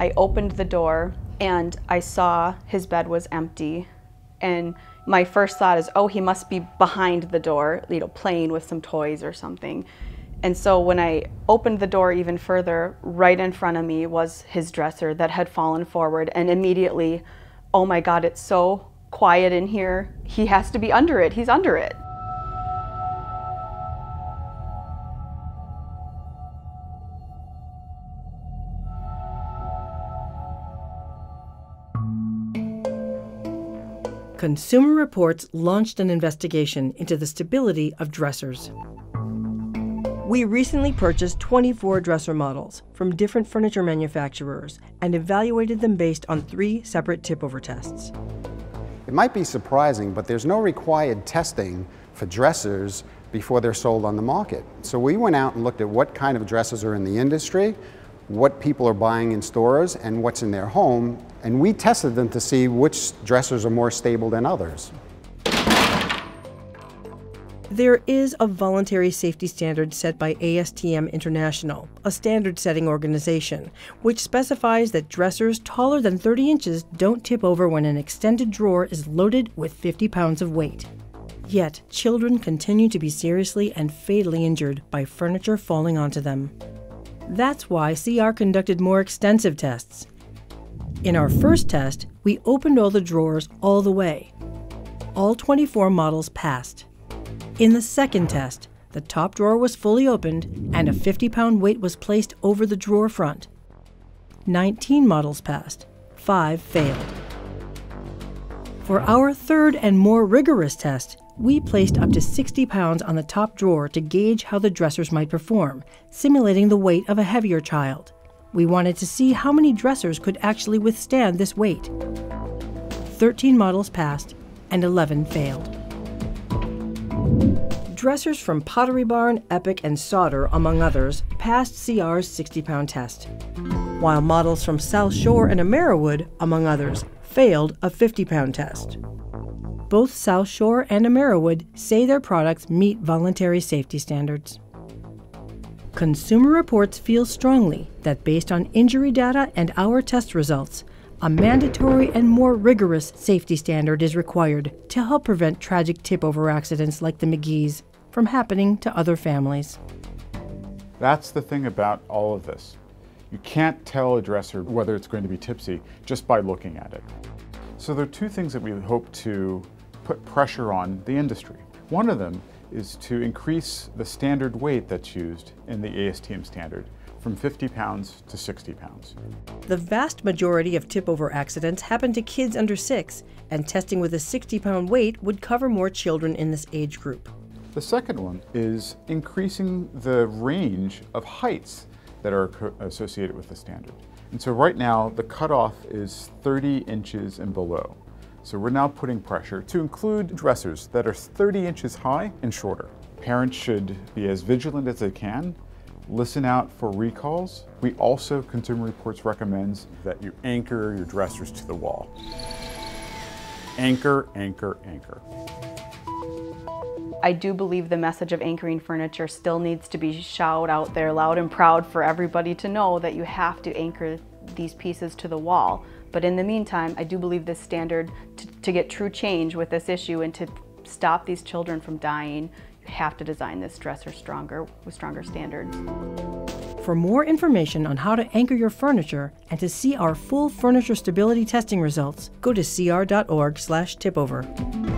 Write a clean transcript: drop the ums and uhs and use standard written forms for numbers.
I opened the door and I saw his bed was empty. And my first thought is, oh, he must be behind the door, you know, playing with some toys or something. And so when I opened the door even further, right in front of me was his dresser that had fallen forward, and immediately, oh my God, it's so quiet in here. He has to be under it. He's under it. Consumer Reports launched an investigation into the stability of dressers. We recently purchased 24 dresser models from different furniture manufacturers and evaluated them based on 3 separate tip-over tests. It might be surprising, but there's no required testing for dressers before they're sold on the market. So we went out and looked at what kind of dressers are in the industry, what people are buying in stores, and what's in their home, and we tested them to see which dressers are more stable than others. There is a voluntary safety standard set by ASTM International, a standard-setting organization, which specifies that dressers taller than 30 inches don't tip over when an extended drawer is loaded with 50 pounds of weight. Yet, children continue to be seriously and fatally injured by furniture falling onto them. That's why CR conducted more extensive tests. In our first test, we opened all the drawers all the way. All 24 models passed. In the second test, the top drawer was fully opened and a 50-pound weight was placed over the drawer front. 19 models passed, 5 failed. For our third and more rigorous test, we placed up to 60 pounds on the top drawer to gauge how the dressers might perform, simulating the weight of a heavier child. We wanted to see how many dressers could actually withstand this weight. 13 models passed and 11 failed. Dressers from Pottery Barn, Epic, and Sauder, among others, passed CR's 60-pound test, while models from South Shore and Ameriwood, among others, failed a 50-pound test. Both South Shore and Ameriwood say their products meet voluntary safety standards. Consumer Reports feels strongly that based on injury data and our test results, a mandatory and more rigorous safety standard is required to help prevent tragic tip-over accidents like the McGees from happening to other families. That's the thing about all of this. You can't tell a dresser whether it's going to be tipsy just by looking at it. So there are 2 things that we hope to put pressure on the industry. One of them is to increase the standard weight that's used in the ASTM standard from 50 pounds to 60 pounds. The vast majority of tip-over accidents happen to kids under 6, and testing with a 60-pound weight would cover more children in this age group. The second one is increasing the range of heights that are associated with the standard. And so right now, the cutoff is 30 inches and below. So we're now putting pressure to include dressers that are 30 inches high and shorter. Parents should be as vigilant as they can. Listen out for recalls. We also, Consumer Reports recommends that you anchor your dressers to the wall. Anchor, anchor, anchor. I do believe the message of anchoring furniture still needs to be shouted out there loud and proud for everybody to know that you have to anchor these pieces to the wall. But in the meantime, I do believe this standard, to get true change with this issue and to stop these children from dying, have to design this dresser stronger, with stronger standards. For more information on how to anchor your furniture and to see our full furniture stability testing results, go to cr.org/tipover.